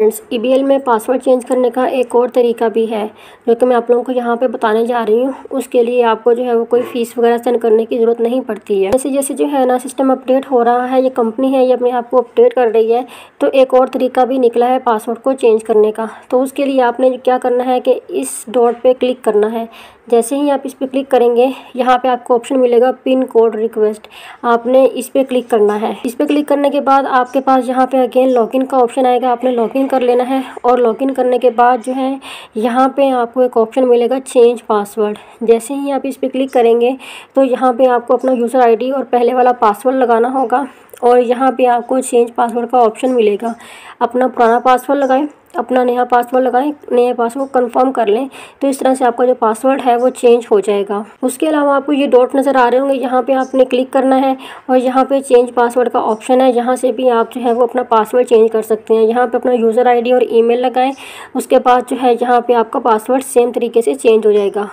Friends EBL में password change करने का एक और तरीका भी है जो कि मैं आप लोगों को यहाँ पे बताने जा रही हूँ। उसके लिए आपको जो है वो कोई फ़ीस वगैरह सेंड करने की ज़रूरत नहीं पड़ती है। जैसे जैसे जो है ना सिस्टम अपडेट हो रहा है, ये कंपनी है ये अपने आप को अपडेट कर रही है, तो एक और तरीका भी निकला है पासवर्ड को चेंज करने का। तो उसके लिए आपने क्या करना है कि इस डॉट पर क्लिक करना है। जैसे ही आप इस पर क्लिक करेंगे यहाँ पर आपको ऑप्शन मिलेगा पिन कोड रिक्वेस्ट, आपने इस पर क्लिक करना है। इस पर क्लिक करने के बाद आपके पास यहाँ पर अगेन लॉगिन का ऑप्शन आएगा, आपने लॉगिन कर लेना है। और लॉगिन करने के बाद जो है यहाँ पे आपको एक ऑप्शन मिलेगा चेंज पासवर्ड। जैसे ही आप इस पर क्लिक करेंगे तो यहाँ पे आपको अपना यूज़र आईडी और पहले वाला पासवर्ड लगाना होगा और यहाँ पे आपको चेंज पासवर्ड का ऑप्शन मिलेगा। अपना पुराना पासवर्ड लगाएं, अपना नया पासवर्ड लगाएं, नया पासवर्ड कंफर्म कर लें, तो इस तरह से आपका जो पासवर्ड है वो चेंज हो जाएगा। उसके अलावा आपको ये डॉट नज़र आ रहे होंगे, यहाँ पे आपने क्लिक करना है और यहाँ पे चेंज पासवर्ड का ऑप्शन है। यहाँ से भी आप जो है वो अपना पासवर्ड चेंज कर सकते हैं। यहाँ पर अपना यूज़र आई डी और ई मेल लगाएँ, उसके बाद जो है यहाँ पर आपका पासवर्ड सेम तरीके से चेंज हो जाएगा।